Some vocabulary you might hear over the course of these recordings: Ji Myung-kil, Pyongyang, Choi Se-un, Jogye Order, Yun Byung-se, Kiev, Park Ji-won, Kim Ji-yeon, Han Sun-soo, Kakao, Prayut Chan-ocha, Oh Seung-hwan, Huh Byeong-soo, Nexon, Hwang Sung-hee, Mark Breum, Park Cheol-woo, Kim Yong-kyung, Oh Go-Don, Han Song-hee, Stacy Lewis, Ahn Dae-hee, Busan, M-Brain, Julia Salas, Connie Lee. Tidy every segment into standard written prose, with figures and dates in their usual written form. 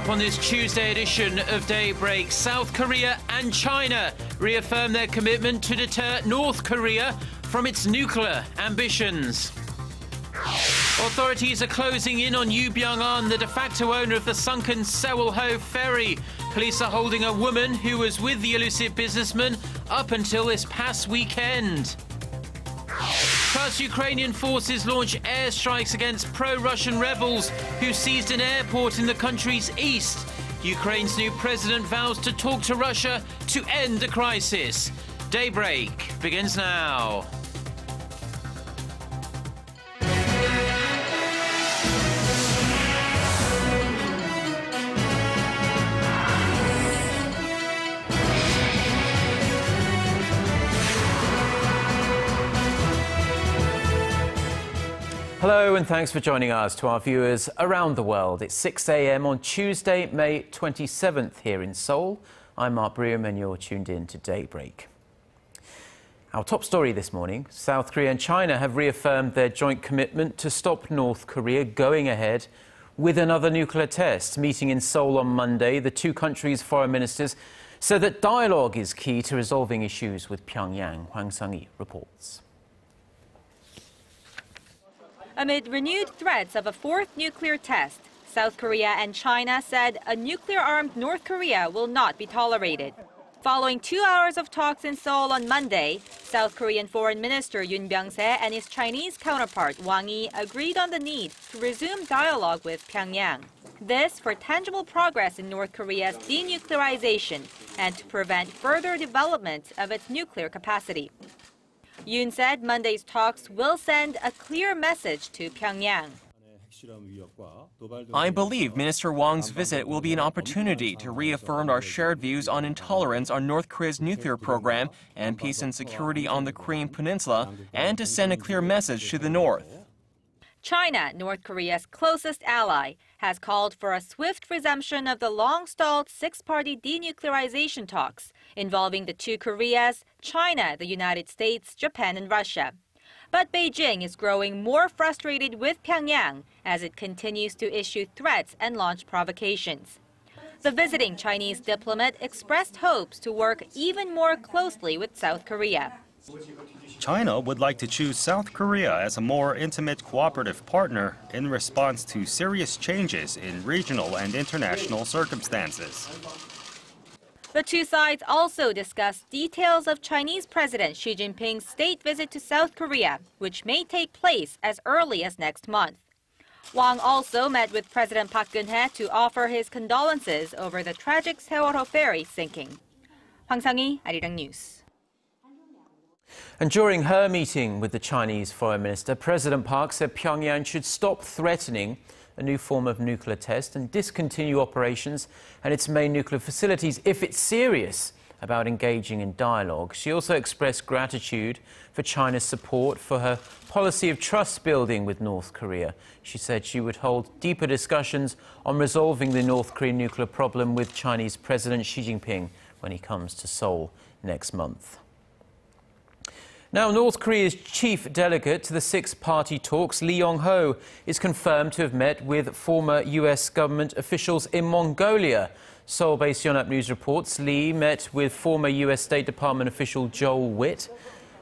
up on this Tuesday edition of Daybreak, South Korea and China reaffirm their commitment to deter North Korea from its nuclear ambitions. Authorities are closing in on Yoo Byung-an, the de facto owner of the sunken Sewol-ho ferry. Police are holding a woman who was with the elusive businessman up until this past weekend. Plus, Ukrainian forces launch airstrikes against pro-Russian rebels who seized an airport in the country's east. Ukraine's new president vows to talk to Russia to end the crisis. Daybreak begins now. Hello and thanks for joining us. To our viewers around the world, it's 6 a.m. on Tuesday, May 27th here in Seoul. I'm Mark Breum and you're tuned in to Daybreak. Our top story this morning, South Korea and China have reaffirmed their joint commitment to stop North Korea going ahead with another nuclear test. Meeting in Seoul on Monday, the two countries' foreign ministers said that dialogue is key to resolving issues with Pyongyang. Hwang Sung-hee reports. Amid renewed threats of a fourth nuclear test, South Korea and China said a nuclear-armed North Korea will not be tolerated. Following 2 hours of talks in Seoul on Monday, South Korean Foreign Minister Yun Byung-se and his Chinese counterpart Wang Yi agreed on the need to resume dialogue with Pyongyang. This for tangible progress in North Korea's denuclearization and to prevent further development of its nuclear capacity. Yoon said Monday's talks will send a clear message to Pyongyang. I believe Minister Wang's visit will be an opportunity to reaffirm our shared views on intolerance on North Korea's nuclear program and peace and security on the Korean Peninsula, and to send a clear message to the North. China, North Korea's closest ally, has called for a swift resumption of the long-stalled six-party denuclearization talks involving the two Koreas, China, the United States, Japan and Russia. But Beijing is growing more frustrated with Pyongyang as it continues to issue threats and launch provocations. The visiting Chinese diplomat expressed hopes to work even more closely with South Korea. China would like to choose South Korea as a more intimate cooperative partner in response to serious changes in regional and international circumstances. The two sides also discussed details of Chinese President Xi Jinping's state visit to South Korea, which may take place as early as next month. Wang also met with President Park Geun-hye to offer his condolences over the tragic Sewol-ho ferry sinking. Hwang Sang-hee, Arirang News. And during her meeting with the Chinese foreign minister, President Park said Pyongyang should stop threatening a new form of nuclear test and discontinue operations and its main nuclear facilities if it's serious about engaging in dialogue. She also expressed gratitude for China's support for her policy of trust building with North Korea. She said she would hold deeper discussions on resolving the North Korean nuclear problem with Chinese President Xi Jinping when he comes to Seoul next month. Now, North Korea's chief delegate to the six-party talks, Lee Yong-ho, is confirmed to have met with former U.S. government officials in Mongolia. Seoul-based Yonhap News reports Lee met with former U.S. State Department official Joel Witt,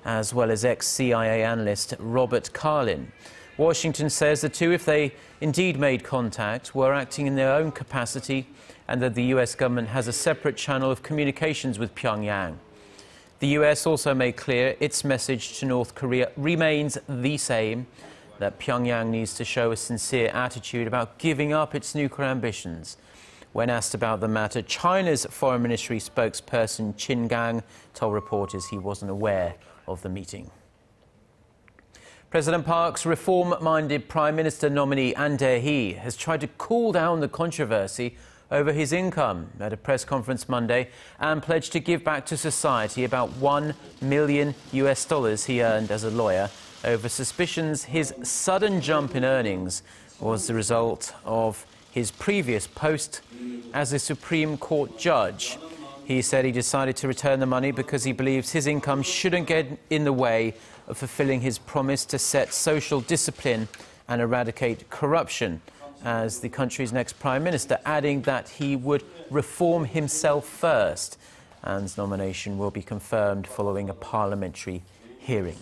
as well as ex-CIA analyst Robert Carlin. Washington says the two, if they indeed made contact, were acting in their own capacity and that the U.S. government has a separate channel of communications with Pyongyang. The US also made clear its message to North Korea remains the same, that Pyongyang needs to show a sincere attitude about giving up its nuclear ambitions. When asked about the matter, China's foreign ministry spokesperson Qin Gang told reporters he wasn't aware of the meeting. President Park's reform-minded Prime Minister nominee Ahn Dae-hee has tried to cool down the controversy over his income at a press conference Monday and pledged to give back to society about $1 million he earned as a lawyer over suspicions his sudden jump in earnings was the result of his previous post as a Supreme Court judge. He said he decided to return the money because he believes his income shouldn't get in the way of fulfilling his promise to set social discipline and eradicate corruption. as the country's next prime minister, adding that he would reform himself first. Ann's nomination will be confirmed following a parliamentary hearing.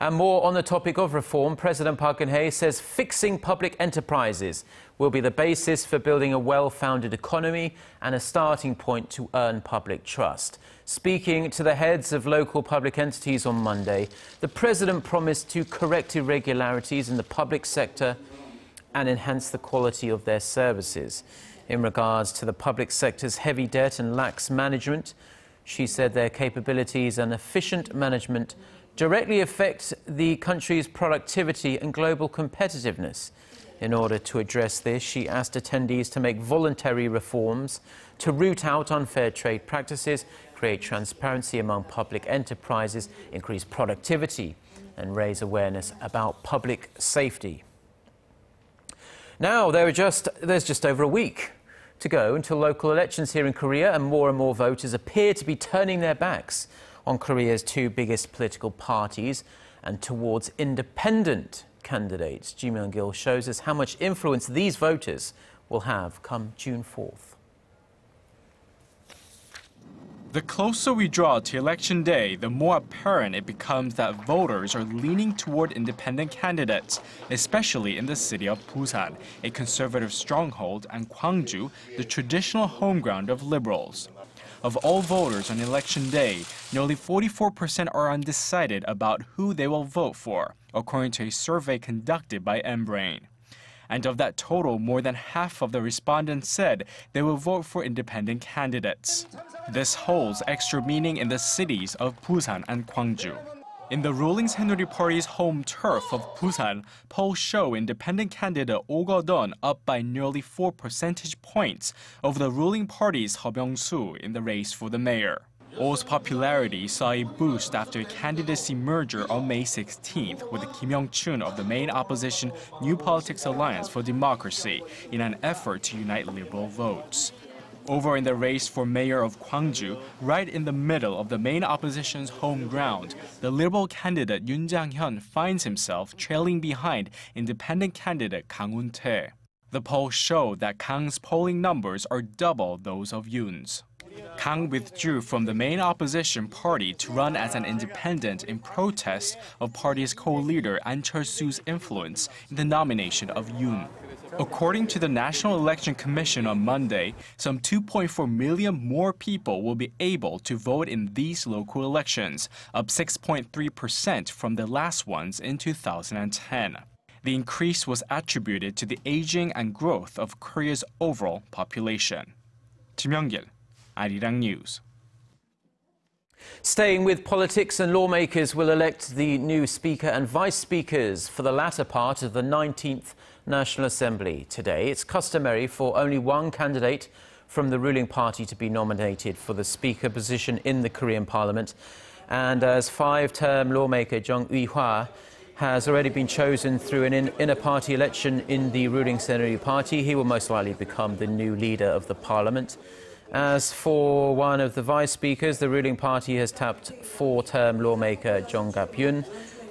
And more on the topic of reform, President Park Geun-hye says fixing public enterprises will be the basis for building a well-founded economy and a starting point to earn public trust. Speaking to the heads of local public entities on Monday, the president promised to correct irregularities in the public sector and enhance the quality of their services. In regards to the public sector's heavy debt and lax management, she said their capabilities and efficient management directly affect the country's productivity and global competitiveness. In order to address this, she asked attendees to make voluntary reforms to root out unfair trade practices, create transparency among public enterprises, increase productivity, and raise awareness about public safety. Now, there's just over a week to go until local elections here in Korea, and more voters appear to be turning their backs on Korea's two biggest political parties and towards independent candidates. Ji Myung-kil shows us how much influence these voters will have come June 4th. The closer we draw to election day, the more apparent it becomes that voters are leaning toward independent candidates, especially in the city of Busan, a conservative stronghold, and Gwangju, the traditional home ground of liberals. Of all voters on election day, nearly 44% are undecided about who they will vote for, according to a survey conducted by M-Brain. And of that total, more than half of the respondents said they will vote for independent candidates. This holds extra meaning in the cities of Busan and Gwangju. In the ruling Saenuri Party's home turf of Busan, polls show independent candidate Oh Go-Don up by nearly 4 percentage points over the ruling party's Huh Byeong-soo in the race for the mayor. Oh's popularity saw a boost after a candidacy merger on May 16th with Kim Yong-chun of the main opposition New Politics Alliance for Democracy in an effort to unite liberal votes. Over in the race for mayor of Gwangju, right in the middle of the main opposition's home ground, the liberal candidate Yoon Jang-hyun finds himself trailing behind independent candidate Kang Eun-tae. The polls show that Kang's polling numbers are double those of Yoon's. Kang withdrew from the main opposition party to run as an independent in protest of party's co-leader Ahn Cheol-soo's influence in the nomination of Yoon. According to the National Election Commission on Monday, some 2.4 million more people will be able to vote in these local elections, up 6.3% from the last ones in 2010. The increase was attributed to the aging and growth of Korea's overall population. Ji Myung-kil, Arirang News. Staying with politics, and lawmakers will elect the new Speaker and Vice Speakers for the latter part of the 19th National Assembly today. It's customary for only one candidate from the ruling party to be nominated for the Speaker position in the Korean Parliament. And as five-term lawmaker Jeong Ui-hwa has already been chosen through an inner-party election in the ruling Saenuri Party, he will most likely become the new leader of the Parliament. As for one of the vice speakers, the ruling party has tapped four-term lawmaker Jung Gap-yun.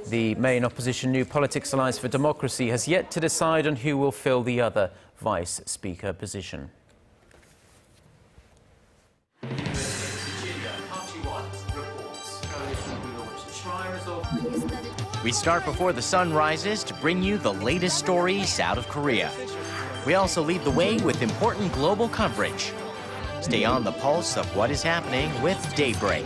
The main opposition New Politics Alliance for Democracy has yet to decide on who will fill the other vice speaker position. We start before the sun rises to bring you the latest stories out of Korea. We also lead the way with important global coverage. Stay on the pulse of what is happening with Daybreak.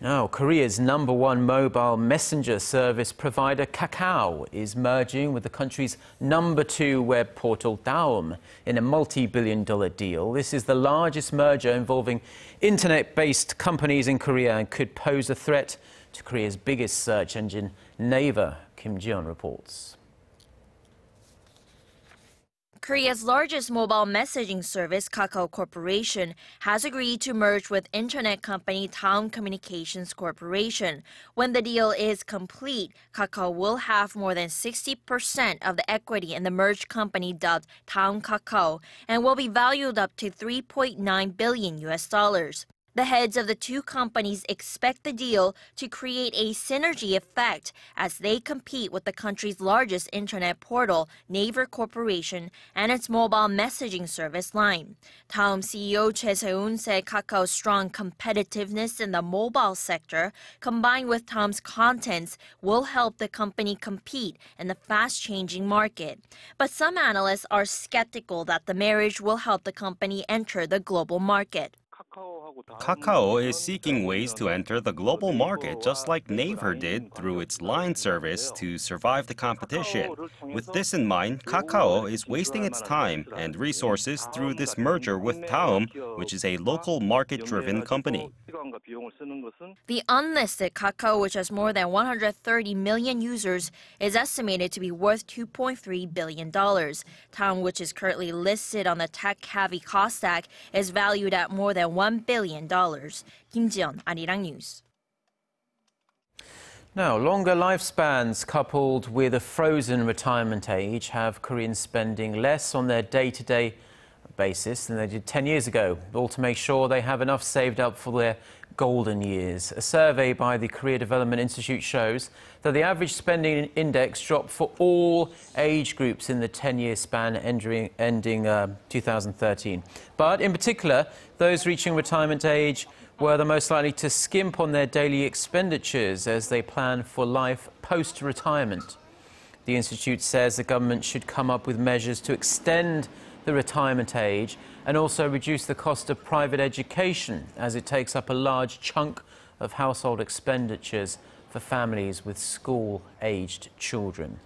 Now, Korea's #1 mobile messenger service provider, Kakao, is merging with the country's #2 web portal, Daum, in a multi-billion-dollar deal. This is the largest merger involving internet-based companies in Korea and could pose a threat to Korea's biggest search engine, Naver. Kim Ji-yeon reports. Korea's largest mobile messaging service, Kakao Corporation, has agreed to merge with internet company Daum Communications Corporation. When the deal is complete, Kakao will have more than 60% of the equity in the merged company dubbed Daum Kakao and will be valued up to $3.9 billion. The heads of the two companies expect the deal to create a synergy effect as they compete with the country's largest internet portal, Naver Corporation, and its mobile messaging service Line. Daum CEO Choi Se-un said Kakao's strong competitiveness in the mobile sector, combined with Daum's contents, will help the company compete in the fast-changing market. But some analysts are skeptical that the marriage will help the company enter the global market. Kakao is seeking ways to enter the global market, just like Naver did through its Line service to survive the competition. With this in mind, Kakao is wasting its time and resources through this merger with Daum, which is a local market-driven company. The unlisted Kakao, which has more than 130 million users, is estimated to be worth $2.3 billion. Daum, which is currently listed on the tech-heavy Kosdaq, is valued at more than $1 billion. Kim Ji-yeon, Arirang News. Now, longer lifespans coupled with a frozen retirement age have Koreans spending less on their day-to-day basis than they did 10 years ago, all to make sure they have enough saved up for their golden years. A survey by the Korea Development Institute shows that the average spending index dropped for all age groups in the 10-year span ending 2013. But in particular, those reaching retirement age were the most likely to skimp on their daily expenditures as they plan for life post-retirement. The Institute says the government should come up with measures to extend the retirement age and also reduce the cost of private education, as it takes up a large chunk of household expenditures for families with school-aged children.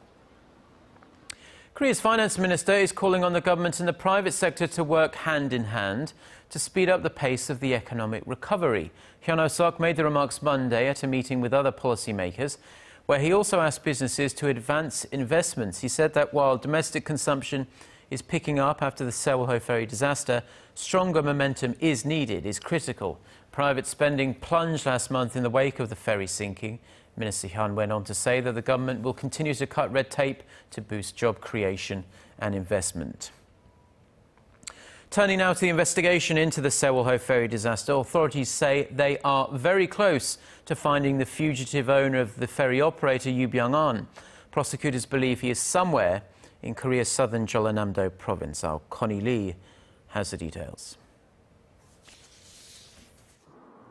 Korea's finance minister is calling on the government and the private sector to work hand in hand to speed up the pace of the economic recovery. Hyun Oh-suk made the remarks Monday at a meeting with other policymakers, where he also asked businesses to advance investments. He said that while domestic consumption is picking up after the Sewol-ho ferry disaster, stronger momentum is needed, is critical. Private spending plunged last month in the wake of the ferry sinking. Minister Hyun went on to say that the government will continue to cut red tape to boost job creation and investment. Turning now to the investigation into the Sewol-ho ferry disaster, authorities say they are very close to finding the fugitive owner of the ferry operator, Yoo Byung-an. Prosecutors believe he is somewhere in Korea's southern Jeollanam-do province. Our Connie Lee has the details.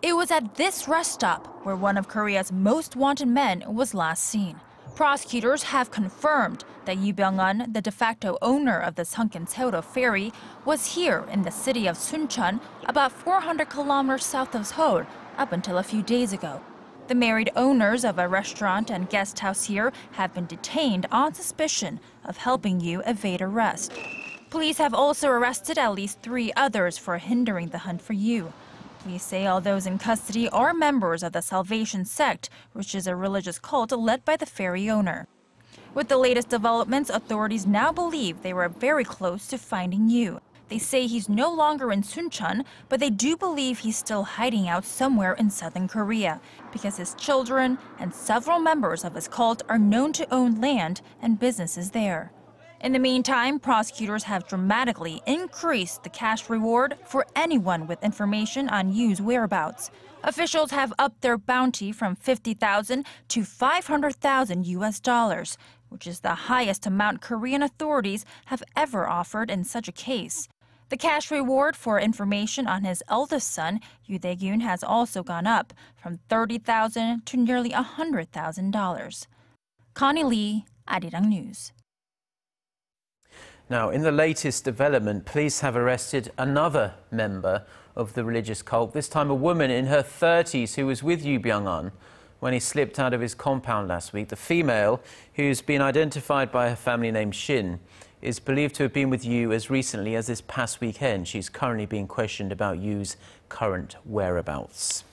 It was at this rest stop where one of Korea's most wanted men was last seen. Prosecutors have confirmed that Yoo Byung-an, the de facto owner of the sunken Sewol-ho ferry, was here in the city of Suncheon, about 400 kilometers south of Seoul, up until a few days ago. The married owners of a restaurant and guest house here have been detained on suspicion of helping you evade arrest. Police have also arrested at least 3 others for hindering the hunt for you. Police say all those in custody are members of the Salvation Sect, which is a religious cult led by the ferry owner. With the latest developments, authorities now believe they were very close to finding you. They say he's no longer in Suncheon, but they do believe he's still hiding out somewhere in southern Korea, because his children and several members of his cult are known to own land and businesses there. In the meantime, prosecutors have dramatically increased the cash reward for anyone with information on Yu's whereabouts. Officials have upped their bounty from $50,000 to $500,000, which is the highest amount Korean authorities have ever offered in such a case. The cash reward for information on his eldest son, Yoo Dae-kyun, has also gone up from $30,000 to nearly $100,000. Connie Lee, Arirang News. Now, in the latest development, police have arrested another member of the religious cult, this time a woman in her 30s who was with Yoo Byung-an when he slipped out of his compound last week. The female, who's been identified by her family name Shin, is believed to have been with Yoo as recently as this past weekend. She's currently being questioned about Yoo's current whereabouts.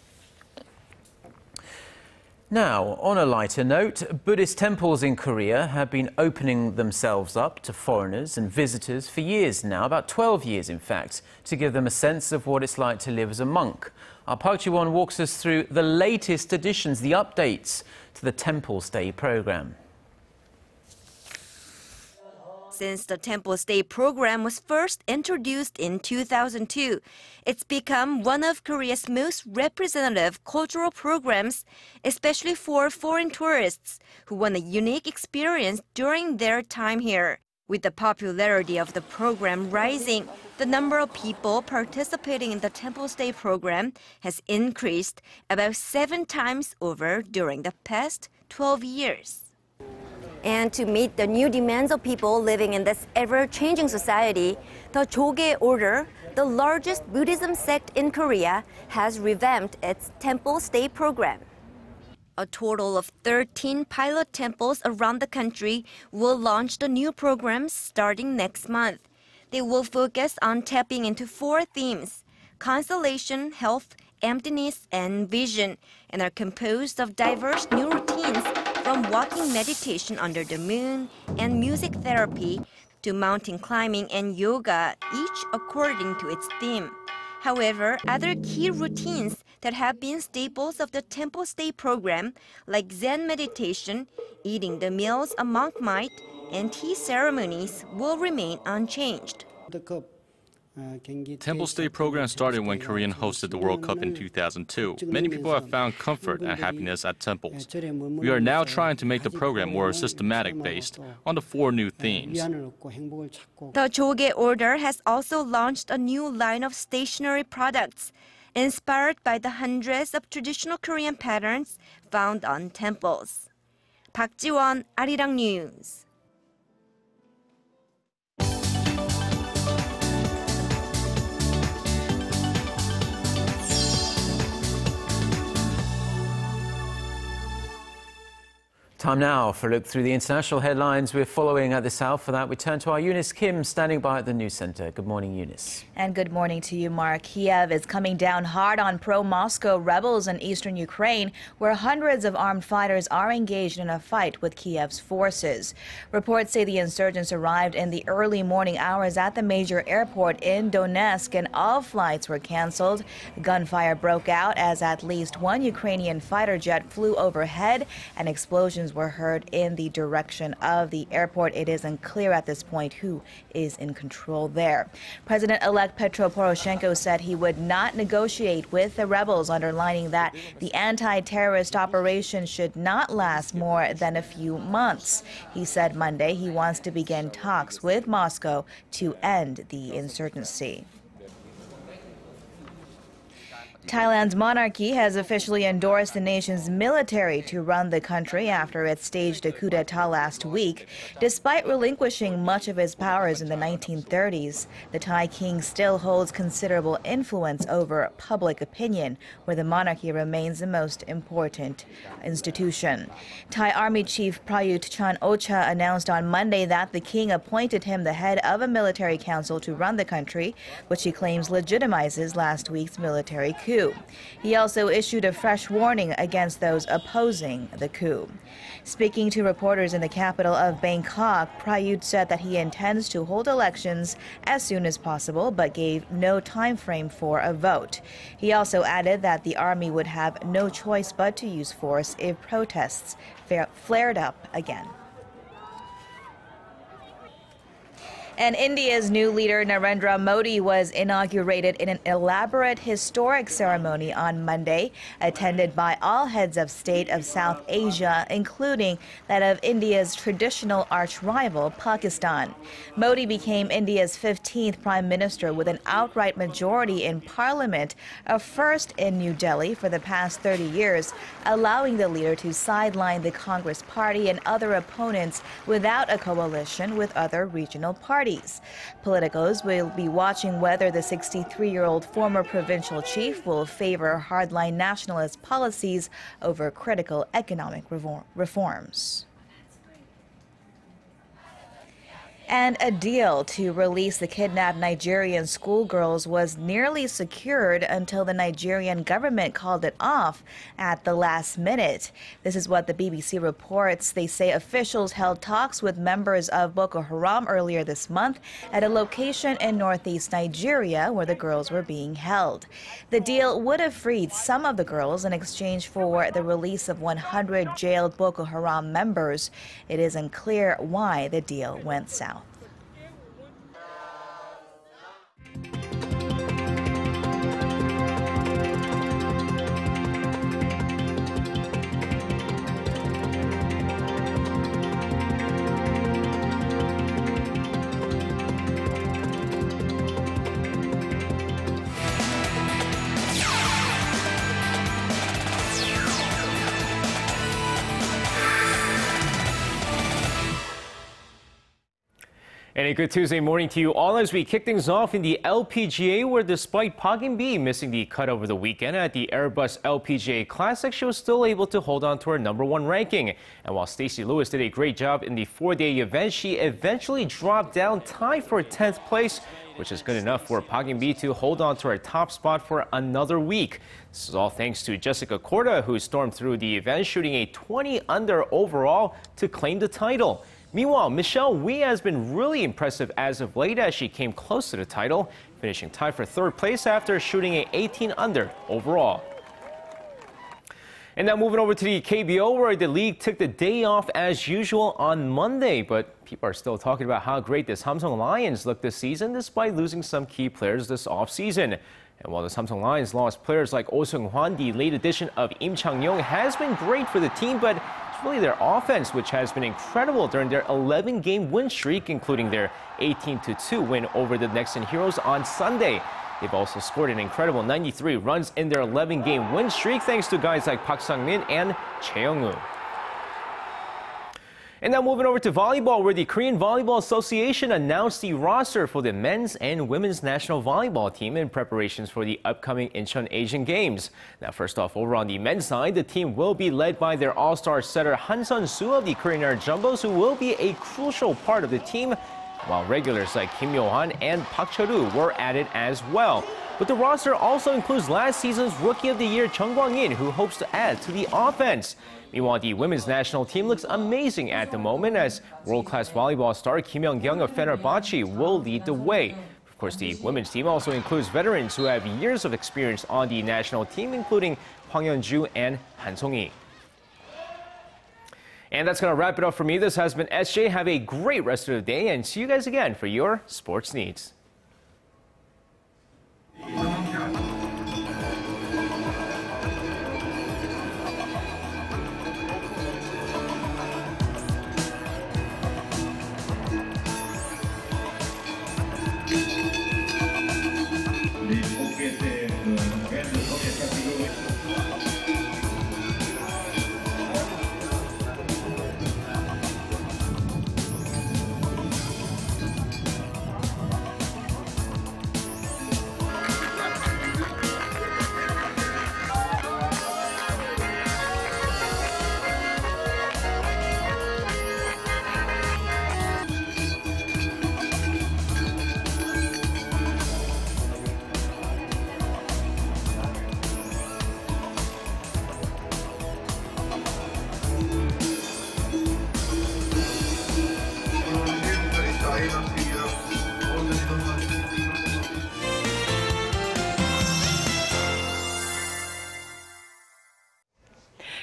Now, on a lighter note, Buddhist temples in Korea have been opening themselves up to foreigners and visitors for years now, about 12 years in fact, to give them a sense of what it's like to live as a monk. Our Park Ji-won walks us through the latest additions, the updates to the Temple's Day programme. Since the Temple State program was first introduced in 2002, it's become one of Korea's most representative cultural programs, especially for foreign tourists who want a unique experience during their time here. With the popularity of the program rising, the number of people participating in the Temple Stay program has increased about 7 times over during the past 12 years. And to meet the new demands of people living in this ever-changing society, the Jogye Order, the largest Buddhism sect in Korea, has revamped its Temple Stay program. A total of 13 pilot temples around the country will launch the new programs starting next month. They will focus on tapping into 4 themes, consolation, health, emptiness, and vision, and are composed of diverse new routines from walking meditation under the moon and music therapy to mountain climbing and yoga, each according to its theme. However, other key routines that have been staples of the Temple Stay program, like Zen meditation, eating the meals a monk might, and tea ceremonies, will remain unchanged. Temple Stay program started when Korea hosted the World Cup in 2002. Many people have found comfort and happiness at temples. We are now trying to make the program more systematic based on the 4 new themes. The Jogye Order has also launched a new line of stationery products, inspired by the hundreds of traditional Korean patterns found on temples. Park Ji-won, Arirang News. Time now for a look through the international headlines we're following at the South. For that, we turn to our Eunice Kim, standing by at the news center. Good morning, Eunice. And good morning to you, Mark. Kiev is coming down hard on pro-Moscow rebels in eastern Ukraine, where hundreds of armed fighters are engaged in a fight with Kiev's forces. Reports say the insurgents arrived in the early morning hours at the major airport in Donetsk, and all flights were canceled. Gunfire broke out as at least one Ukrainian fighter jet flew overhead, and explosions were heard in the direction of the airport. It is unclear at this point who is in control there. President-elect Petro Poroshenko said he would not negotiate with the rebels, underlining that the anti-terrorist operation should not last more than a few months. He said Monday he wants to begin talks with Moscow to end the insurgency. Thailand's monarchy has officially endorsed the nation's military to run the country after it staged a coup d'etat last week. Despite relinquishing much of his powers in the 1930s, the Thai king still holds considerable influence over public opinion, where the monarchy remains the most important institution. Thai Army Chief Prayut Chan-ocha announced on Monday that the king appointed him the head of a military council to run the country, which he claims legitimizes last week's military coup. He also issued a fresh warning against those opposing the coup. Speaking to reporters in the capital of Bangkok, Prayut said that he intends to hold elections as soon as possible, but gave no time frame for a vote. He also added that the army would have no choice but to use force if protests flared up again. And India's new leader, Narendra Modi, was inaugurated in an elaborate historic ceremony on Monday, attended by all heads of state of South Asia, including that of India's traditional arch-rival, Pakistan. Modi became India's 15th prime minister with an outright majority in parliament, a first in New Delhi for the past 30 years, allowing the leader to sideline the Congress party and other opponents without a coalition with other regional parties. Politicos will be watching whether the 63-year-old former provincial chief will favor hardline nationalist policies over critical economic reforms. And a deal to release the kidnapped Nigerian schoolgirls was nearly secured until the Nigerian government called it off at the last minute. This is what the BBC reports. They say officials held talks with members of Boko Haram earlier this month at a location in northeast Nigeria where the girls were being held. The deal would have freed some of the girls in exchange for the release of 100 jailed Boko Haram members. It is unclear why the deal went south. And a good Tuesday morning to you all as we kick things off in the LPGA, where despite Park In-bee missing the cut over the weekend at the Airbus LPGA Classic, she was still able to hold on to her #1 ranking. And while Stacy Lewis did a great job in the four-day event, she eventually dropped down, tied for 10th place, which is good enough for Park In-bee to hold on to her top spot for another week. This is all thanks to Jessica Korda, who stormed through the event, shooting a 20-under overall to claim the title. Meanwhile, Michelle Wee has been really impressive as of late as she came close to the title, finishing tied for 3rd place after shooting an 18-under overall. And now moving over to the KBO, where the league took the day off as usual on Monday, but people are still talking about how great the Samsung Lions look this season despite losing some key players this offseason. And while the Samsung Lions lost players like Oh Seung-hwan, the late addition of Im Chang-yong has been great for the team, but it's really their offense which has been incredible during their 11-game win streak, including their 18-2 win over the Nexon Heroes on Sunday. They've also scored an incredible 93 runs in their 11-game win streak thanks to guys like Park Sang-min and Cheong-woo. And now moving over to volleyball, where the Korean Volleyball Association announced the roster for the men's and women's national volleyball team in preparations for the upcoming Incheon Asian Games. Now first off, over on the men's side, the team will be led by their all-star setter Han Sun-soo of the Korean Air Jumbos, who will be a crucial part of the team, while regulars like Kim Yo-han and Park Cheol-woo were added as well. But the roster also includes last season's Rookie of the Year Chung Kwang-in, who hopes to add to the offense. Meanwhile, the women's national team looks amazing at the moment as world-class volleyball star Kim Yong-kyung of Fenerbahce will lead the way. Of course, the women's team also includes veterans who have years of experience on the national team, including Hwang Yeon-ju and Han Song-hee. And that's going to wrap it up for me. This has been SJ. Have a great rest of the day, and see you guys again for your sports needs.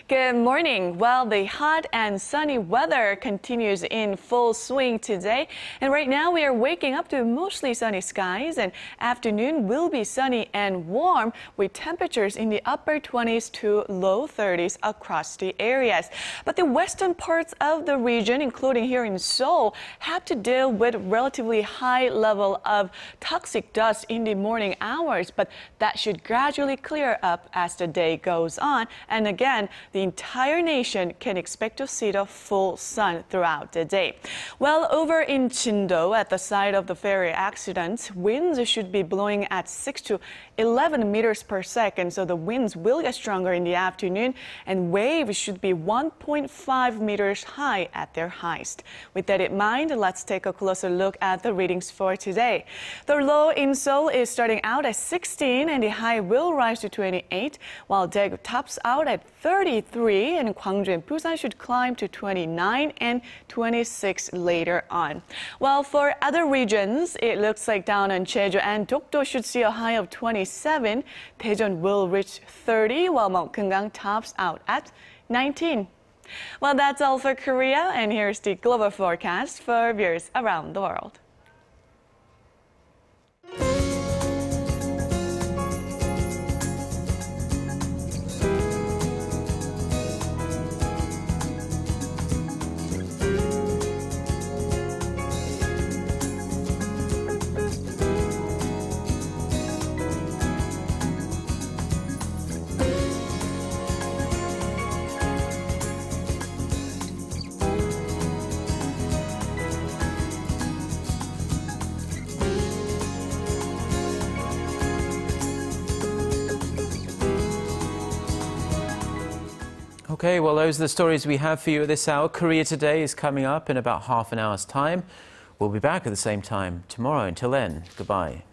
Good morning. Well, the hot and sunny weather continues in full swing today. And right now we are waking up to mostly sunny skies, and afternoon will be sunny and warm with temperatures in the upper 20s to low 30s across the areas. But the western parts of the region, including here in Seoul, have to deal with relatively high level of toxic dust in the morning hours. But that should gradually clear up as the day goes on. And again, the entire nation can expect to see the full sun throughout the day. Well, over in Jindo, at the site of the ferry accident, winds should be blowing at 6 to 11 meters per second, so the winds will get stronger in the afternoon, and waves should be 1.5 meters high at their highest. With that in mind, let's take a closer look at the readings for today. The low in Seoul is starting out at 16, and the high will rise to 28, while Daegu tops out at 33. And Gwangju and Busan should climb to 29 and 26 later on. Well, for other regions, it looks like down on Jeju and Dokdo should see a high of 27. Daejeon will reach 30, while Mount Geumgang tops out at 19. Well, that's all for Korea, and here's the global forecast for viewers around the world. Okay, well, those are the stories we have for you at this hour. Korea Today is coming up in about half an hour's time. We'll be back at the same time tomorrow. Until then, goodbye.